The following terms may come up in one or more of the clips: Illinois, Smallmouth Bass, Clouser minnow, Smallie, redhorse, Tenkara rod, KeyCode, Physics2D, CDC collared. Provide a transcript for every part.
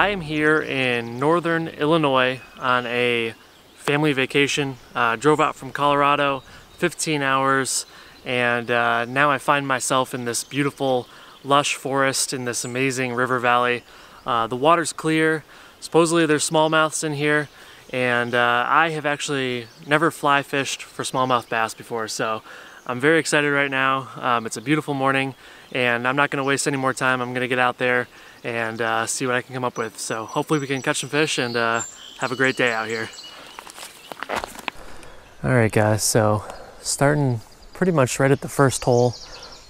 I am here in northern Illinois on a family vacation. Drove out from Colorado 15 hours and now I find myself in this beautiful lush forest in this amazing river valley. The water's clear. Supposedly there's smallmouths in here, and I have actually never fly fished for smallmouth bass before, so I'm very excited right now. It's a beautiful morning and I'm not going to waste any more time. I'm going to get out there and see what I can come up with. So hopefully we can catch some fish and have a great day out here. Alright guys, so starting pretty much right at the first hole.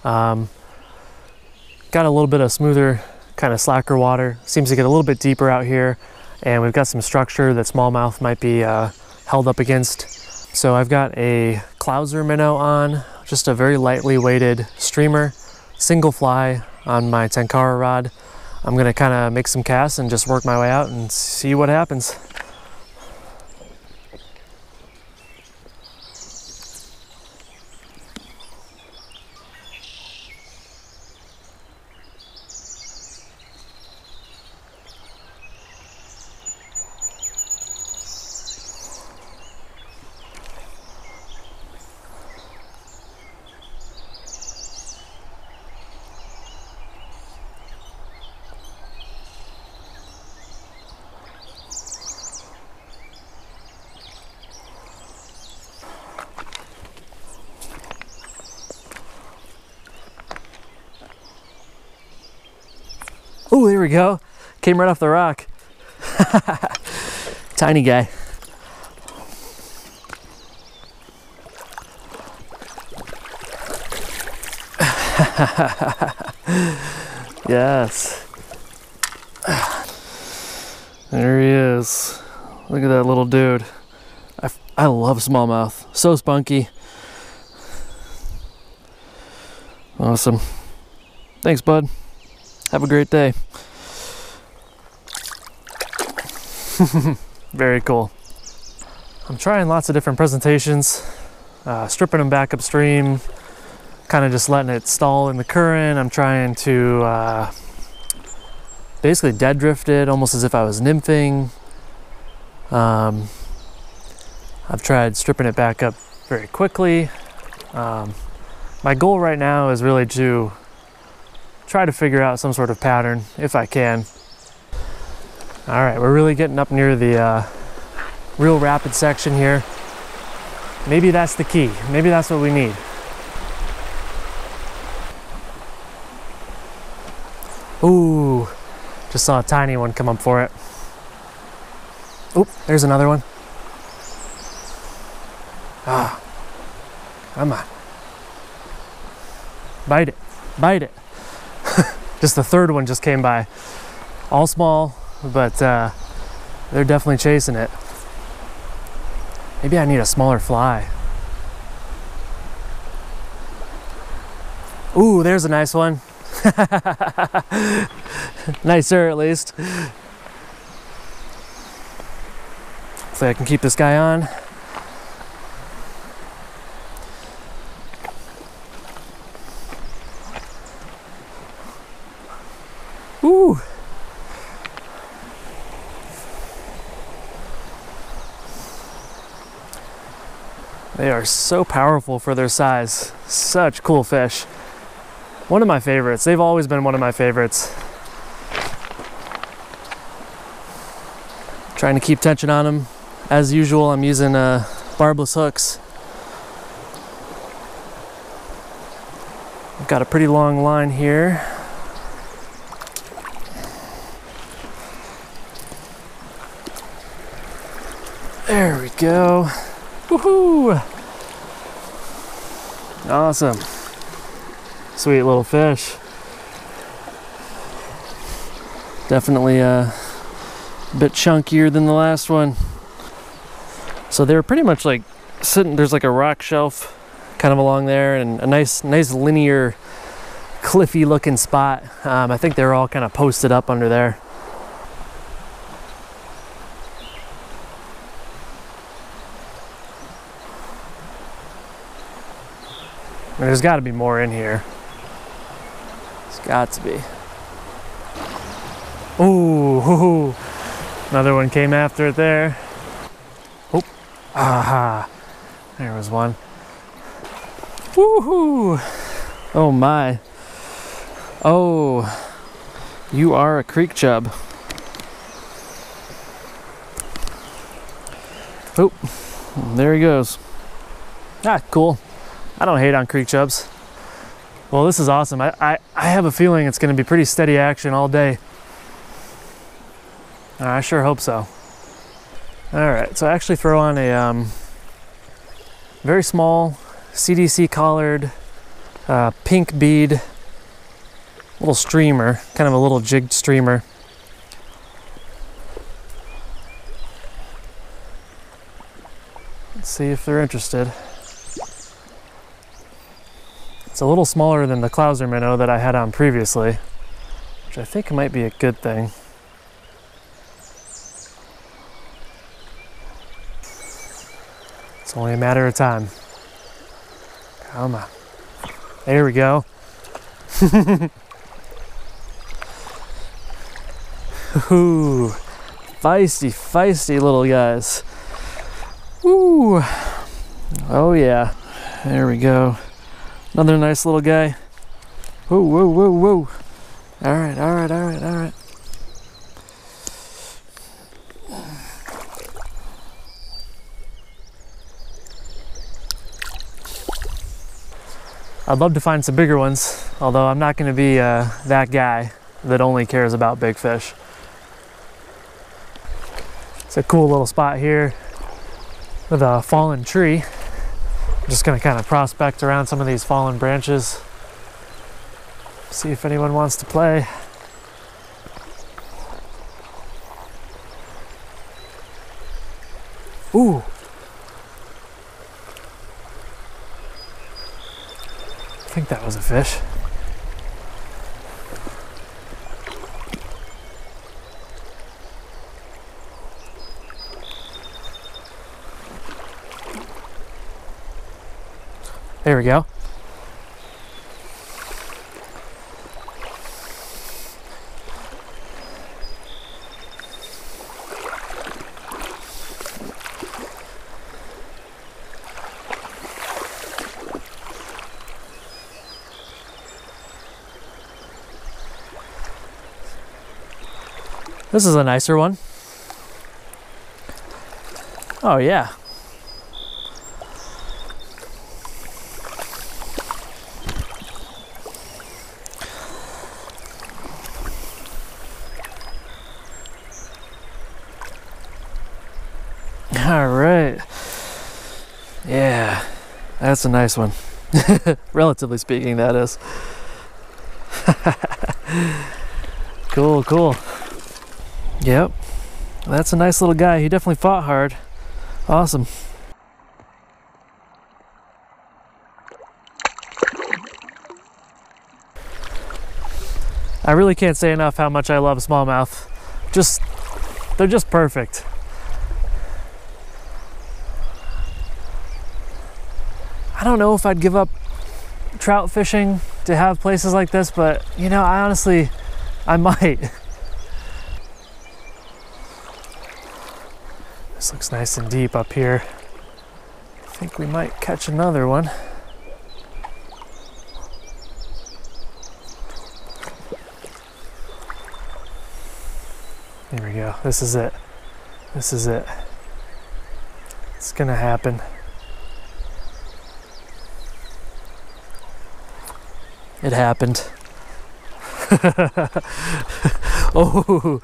Got a little bit of smoother, kind of slacker water. Seems to get a little bit deeper out here, and we've got some structure that smallmouth might be held up against. So I've got a Clouser minnow on, just a very lightly weighted streamer, single fly on my Tenkara rod. I'm gonna kind of make some casts and just work my way out and see what happens. Oh, there we go. Came right off the rock. Tiny guy. Yes. There he is. Look at that little dude. I love smallmouth. So spunky. Awesome. Thanks, bud. Have a great day. Very cool. I'm trying lots of different presentations, stripping them back upstream, kind of just letting it stall in the current. I'm trying to basically dead drift it, almost as if I was nymphing. I've tried stripping it back up very quickly. My goal right now is really to try to figure out some sort of pattern if I can. All right, we're really getting up near the real rapid section here. Maybe that's the key. Maybe that's what we need. Ooh, just saw a tiny one come up for it. Oop, there's another one. Ah, come on. Bite it, bite it. Just the third one just came by. All small, but they're definitely chasing it. Maybe I need a smaller fly. Ooh, there's a nice one. Nicer at least. Hopefully I can keep this guy on. Ooh. They are so powerful for their size. Such cool fish. One of my favorites. They've always been one of my favorites. Trying to keep tension on them. As usual, I'm using barbless hooks. I've got a pretty long line here. There we go. Woohoo! Awesome. Sweet little fish. Definitely a bit chunkier than the last one. So they're pretty much like sitting, there's like a rock shelf kind of along there and a nice linear cliffy looking spot. I think they're all kind of posted up under there. There's got to be more in here. It's got to be. Ooh, another one came after it there. Oh, aha, there was one. Woohoo! Oh my. Oh, you are a creek chub. Oh, there he goes. Ah, cool. I don't hate on creek chubs. Well, this is awesome. I have a feeling it's going to be pretty steady action all day. I sure hope so. All right, so I actually throw on a very small CDC collared pink bead little streamer, kind of a little jigged streamer. Let's see if they're interested. It's a little smaller than the Clouser minnow that I had on previously, which I think might be a good thing. It's only a matter of time. Come on. There we go. Ooh, feisty, feisty little guys. Woo. Oh yeah, there we go. Another nice little guy. Whoa, whoa, whoa, whoa. All right, all right, all right, all right. I'd love to find some bigger ones, although I'm not going to be that guy that only cares about big fish. It's a cool little spot here with a fallen tree. I'm just going to kind of prospect around some of these fallen branches, see if anyone wants to play. Ooh! I think that was a fish. There we go. This is a nicer one. Oh yeah. All right. Yeah, that's a nice one. Relatively speaking, that is. Cool, cool. Yep, that's a nice little guy. He definitely fought hard. Awesome. I really can't say enough how much I love smallmouth. They're just perfect. I don't know if I'd give up trout fishing to have places like this, but you know, I might. This looks nice and deep up here. I think we might catch another one. There we go. This is it. This is it. It's gonna happen. It happened. Oh.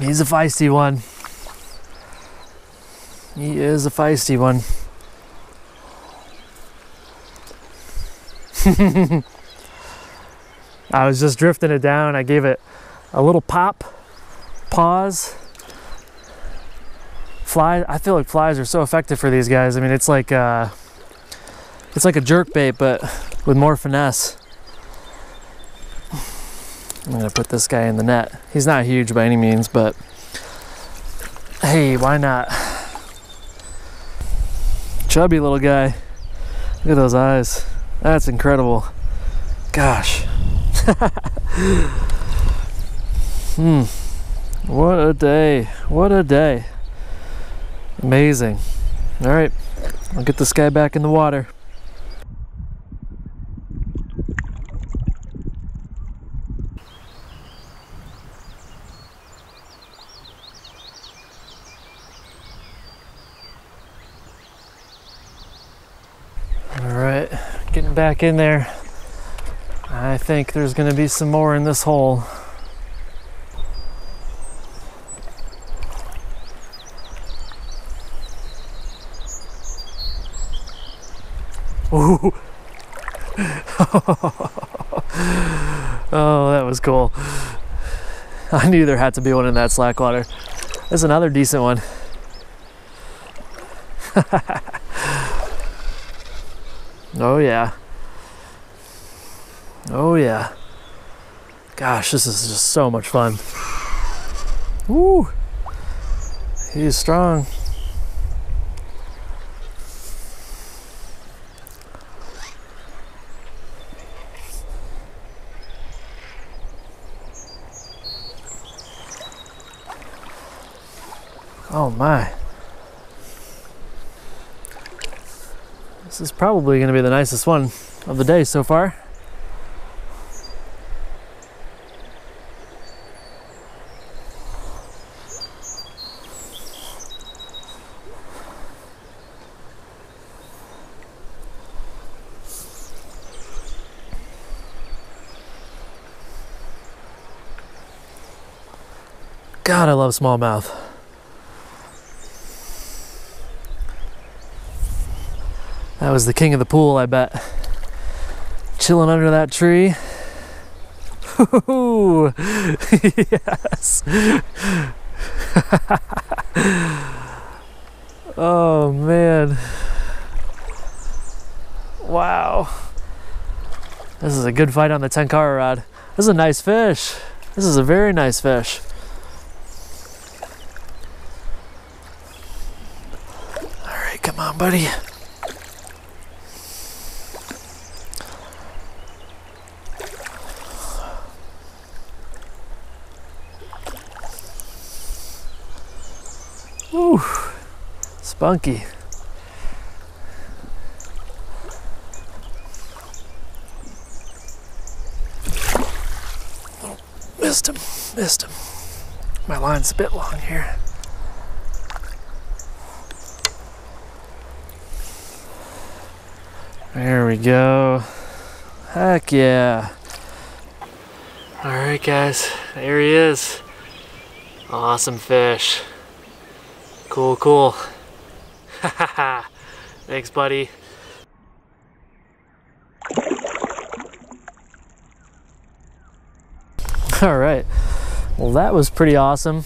He's a feisty one. He is a feisty one. I was just drifting it down. I gave it a little pop, pause. Flies, I feel like flies are so effective for these guys. I mean, it's like a jerkbait, but with more finesse. I'm gonna put this guy in the net. He's not huge by any means, but hey, why not? Chubby little guy. Look at those eyes. That's incredible. Gosh. What a day. What a day. Amazing. All right, I'll get this guy back in the water. All right, getting back in there. I think there's going to be some more in this hole. Ooh. Oh, that was cool. I knew there had to be one in that slack water. There's another decent one. Oh yeah. Oh yeah. Gosh, this is just so much fun. Woo! He's strong. Oh my. This is probably going to be the nicest one of the day so far. God, I love smallmouth. That was the king of the pool, I bet. Chilling under that tree. Ooh, yes. Oh man. Wow. This is a good fight on the Tenkara rod. This is a nice fish. This is a very nice fish. All right, come on, buddy. Ooh, spunky. Oh, missed him, missed him. My line's a bit long here. There we go. Heck yeah. All right, guys, there he is. Awesome fish. Cool, cool. Thanks, buddy. All right. Well, that was pretty awesome.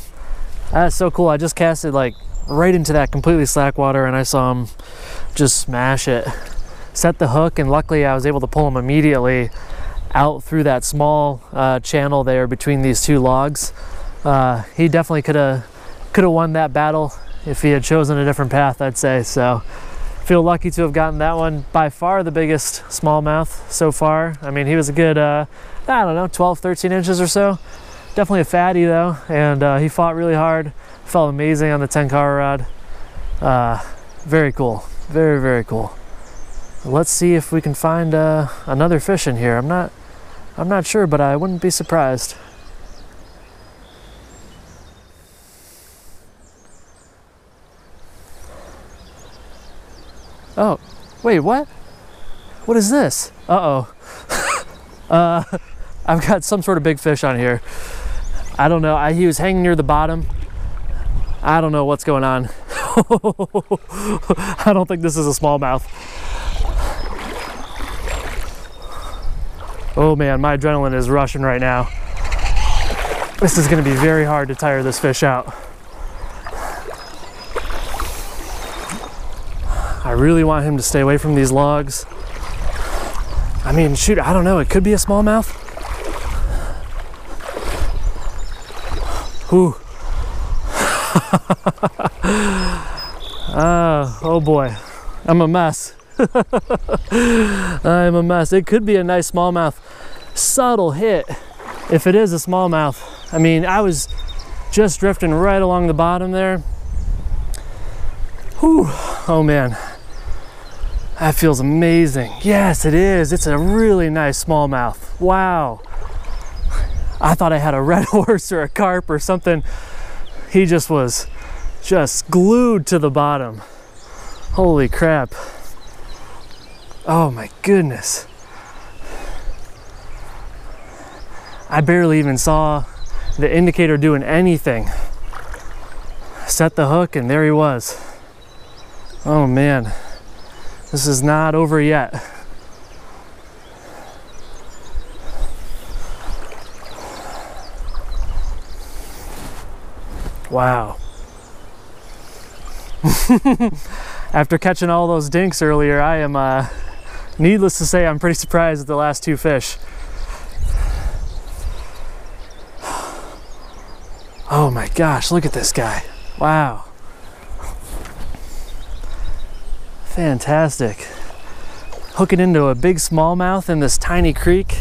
That's so cool. I just casted like right into that completely slack water and I saw him just smash it. Set the hook and luckily I was able to pull him immediately out through that small channel there between these two logs. He definitely could have won that battle. If he had chosen a different path, I'd say. So feel lucky to have gotten that one. By far the biggest smallmouth so far. I mean, he was a good, I don't know, 12, 13 inches or so. Definitely a fatty though. And he fought really hard. Felt amazing on the Tenkara rod. Very cool. Very, very cool. Let's see if we can find another fish in here. I'm not sure, but I wouldn't be surprised. Oh, wait, what? What is this? Uh-oh. I've got some sort of big fish on here. I don't know. He was hanging near the bottom. I don't know what's going on. I don't think this is a smallmouth. Oh man, my adrenaline is rushing right now. This is going to be very hard to tire this fish out. I really want him to stay away from these logs. I mean, shoot, I don't know. It could be a smallmouth. Ooh. Oh boy, I'm a mess. I'm a mess. It could be a nice smallmouth subtle hit if it is a smallmouth. I mean, I was just drifting right along the bottom there. Whew. Oh man, that feels amazing. Yes, it is. It's a really nice smallmouth. Wow. I thought I had a redhorse or a carp or something. He just was just glued to the bottom. Holy crap. Oh my goodness. I barely even saw the indicator doing anything. Set the hook and there he was. Oh man, this is not over yet. Wow. After catching all those dinks earlier, I am, needless to say, I'm pretty surprised at the last two fish. Oh my gosh, look at this guy. Wow. Fantastic. Hooking into a big smallmouth in this tiny creek.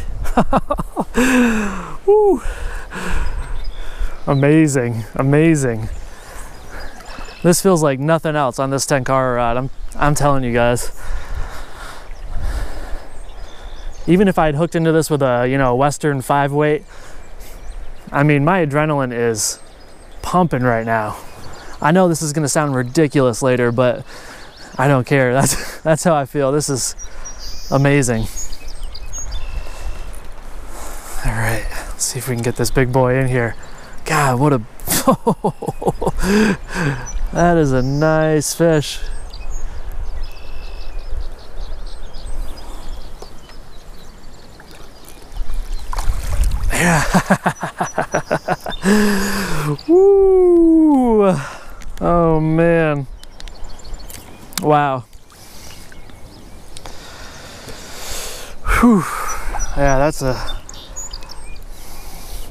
Woo. Amazing, amazing. This feels like nothing else on this Tenkara rod. I'm telling you guys. Even if I had hooked into this with a, you know, Western 5-weight, I mean, my adrenaline is pumping right now. I know this is gonna sound ridiculous later, but I don't care. That's how I feel. This is amazing. All right, let's see if we can get this big boy in here. God, what a... That is a nice fish. Yeah. Woo. Oh man. Wow. Whew. Yeah,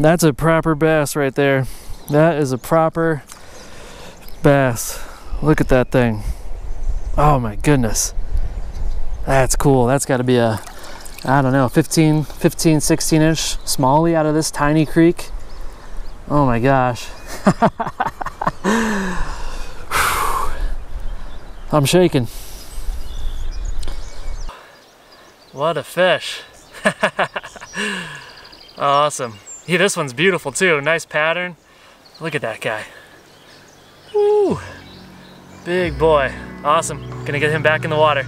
that's a proper bass right there. That is a proper bass. Look at that thing. Oh my goodness. That's cool. That's got to be a, I don't know, 16 inch smallie out of this tiny creek. Oh my gosh. I'm shaking. What a fish. Awesome. Yeah, this one's beautiful too. Nice pattern. Look at that guy. Woo! Big boy. Awesome. Gonna get him back in the water.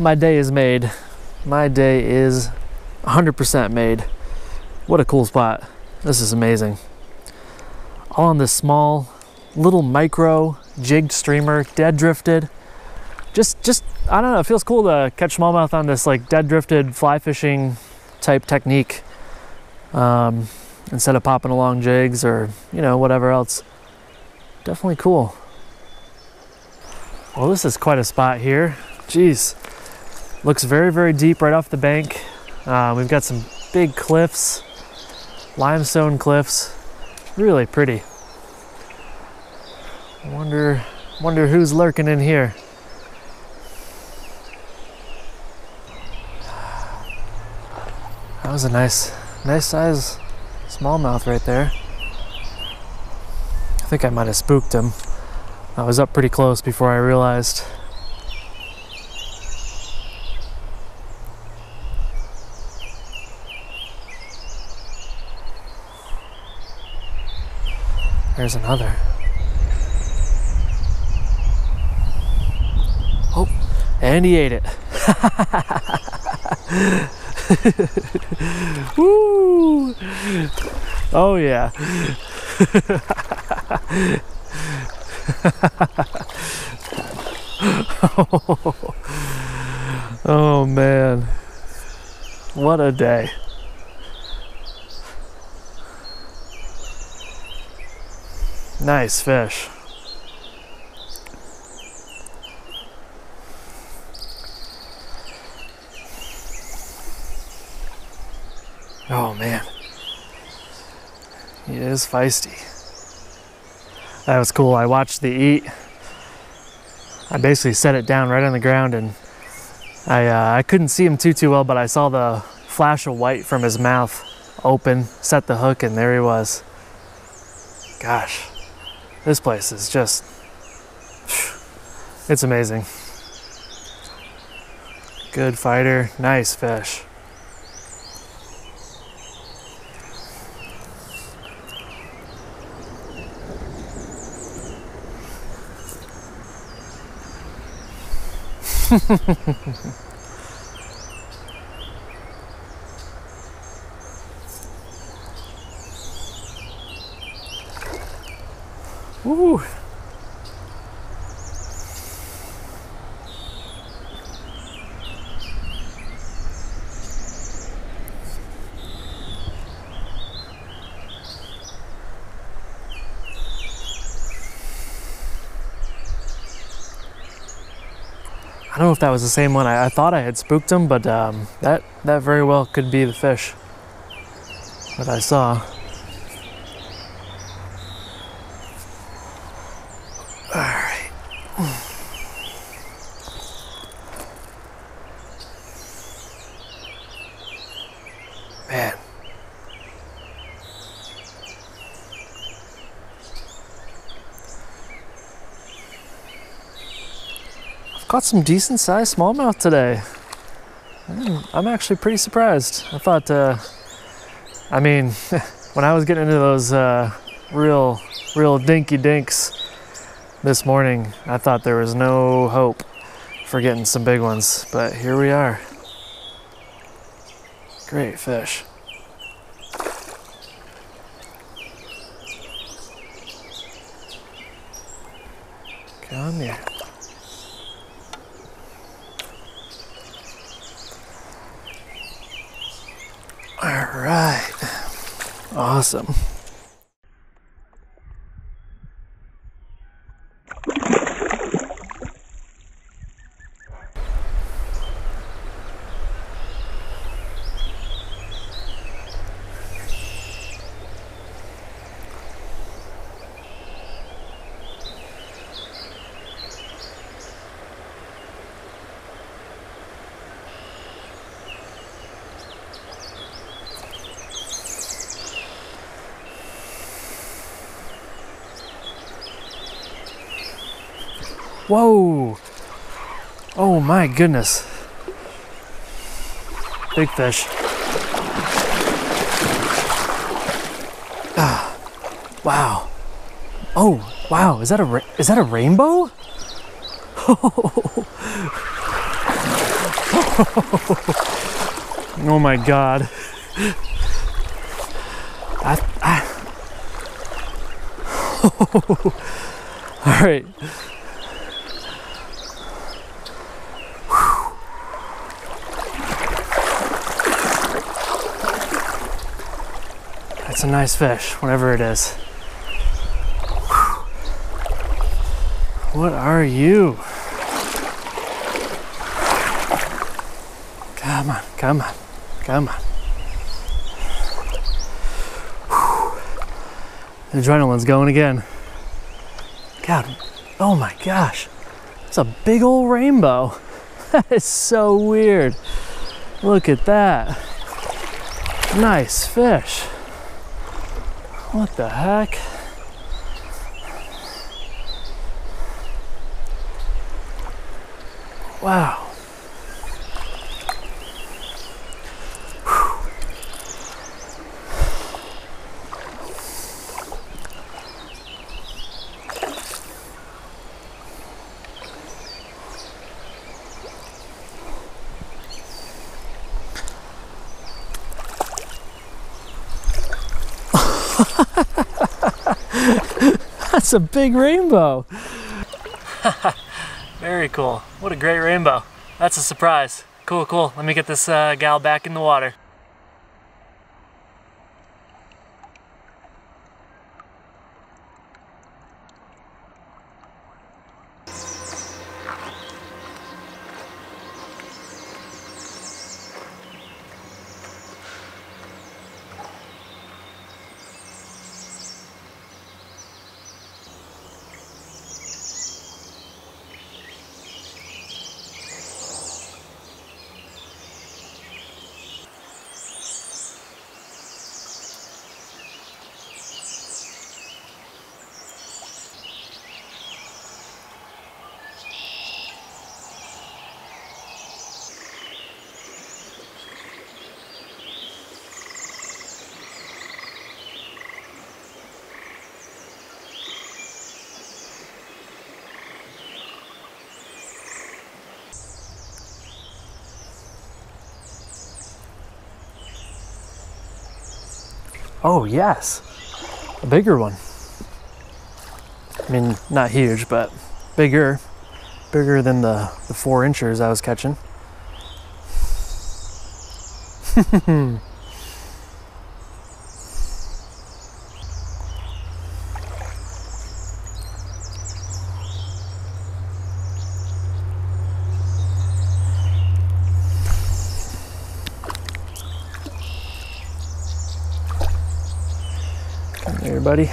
My day is made. My day is 100% made. What a cool spot. This is amazing. All on this small, little micro jigged streamer, dead drifted. Just I don't know, it feels cool to catch smallmouth on this like dead drifted fly fishing type technique. Instead of popping along jigs or, you know, whatever else. Definitely cool. Well, this is quite a spot here. Jeez. Looks very, very deep right off the bank. We've got some big cliffs, limestone cliffs, really pretty. Wonder who's lurking in here. That was a nice size smallmouth right there. I think I might have spooked him. I was up pretty close before I realized. There's another. Oh, and he ate it. Woo! Oh yeah. Oh man, what a day. Nice fish. Oh man, he is feisty. That was cool. I watched the eat. I basically set it down right on the ground, and I couldn't see him too well, but I saw the flash of white from his mouth open, set the hook, and there he was. Gosh, this place is just, it's amazing. Good fighter, nice fish. Woo. I don't know if that was the same one. I thought I had spooked him, but that very well could be the fish that I saw. All right. Man. I've caught some decent sized smallmouth today. I'm actually pretty surprised. I thought, I mean, when I was getting into those real dinky dinks this morning, I thought there was no hope for getting some big ones, but here we are. Great fish. Come here. All right, awesome. Whoa! Oh my goodness. Big fish. Ah, wow. Oh, wow. Is that a rainbow? Oh my God. All right. It's a nice fish, whatever it is. Whew. What are you? Come on, come on, come on. Whew. The adrenaline's going again. God, oh my gosh. It's a big old rainbow. That is so weird. Look at that. Nice fish. What the heck? Wow. That's a big rainbow. Very cool. What a great rainbow. That's a surprise. Cool, cool. Let me get this gal back in the water. Oh yes, a bigger one. I mean, not huge, but bigger than the 4 inchers I was catching. Buddy.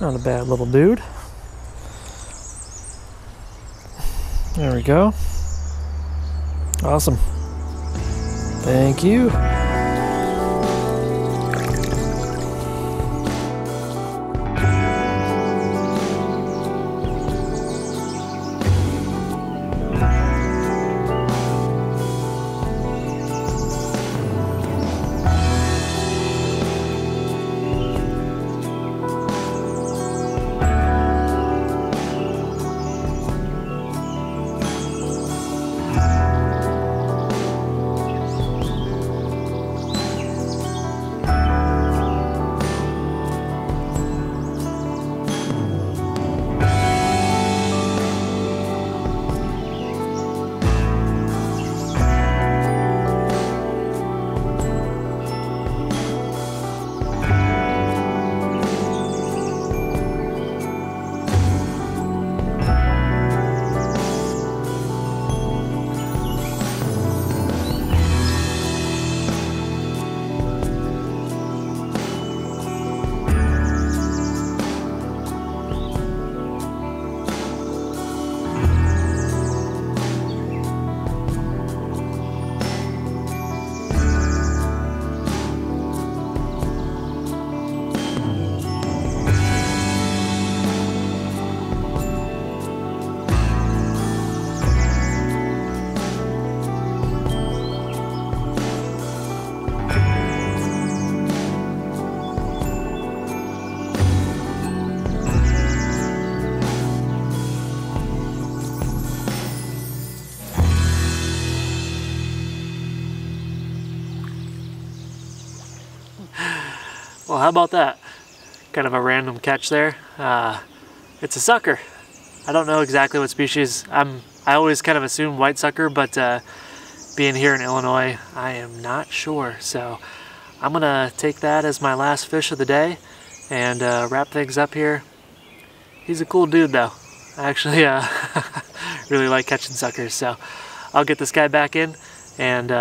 Not a bad little dude. There we go. Awesome. Thank you. Well, how about that? Kind of a random catch there. It's a sucker. I don't know exactly what species. I always kind of assume white sucker, but being here in Illinois, I am not sure. So I'm gonna take that as my last fish of the day and wrap things up here. He's a cool dude though. I actually really like catching suckers. So I'll get this guy back in and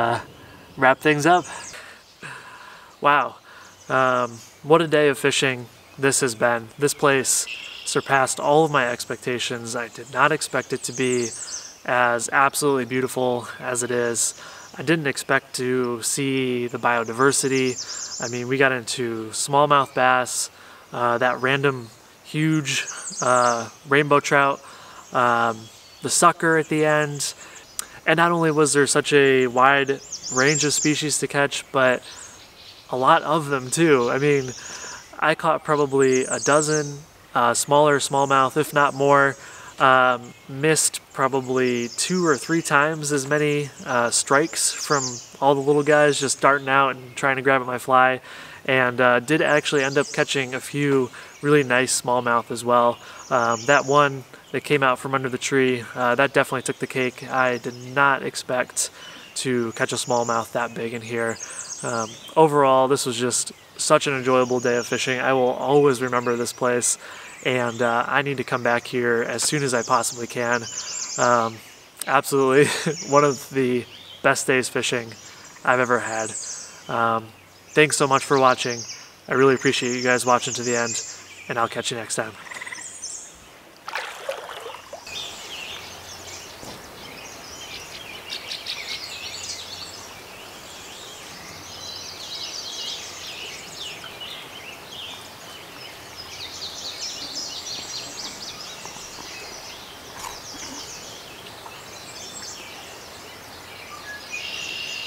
wrap things up. Wow. What a day of fishing this has been. This place surpassed all of my expectations. I did not expect it to be as absolutely beautiful as it is. I didn't expect to see the biodiversity. I mean, we got into smallmouth bass, that random huge rainbow trout, the sucker at the end. And not only was there such a wide range of species to catch, but a lot of them too. I mean, I caught probably a dozen smaller smallmouth, if not more. Missed probably 2 or 3 times as many strikes from all the little guys just darting out and trying to grab at my fly. and did actually end up catching a few really nice smallmouth as well. That one that came out from under the tree, that definitely took the cake. I did not expect to catch a smallmouth that big in here. Overall, this was just such an enjoyable day of fishing. I will always remember this place, and I need to come back here as soon as I possibly can. Absolutely one of the best days fishing I've ever had. Thanks so much for watching. I really appreciate you guys watching to the end, and I'll catch you next time.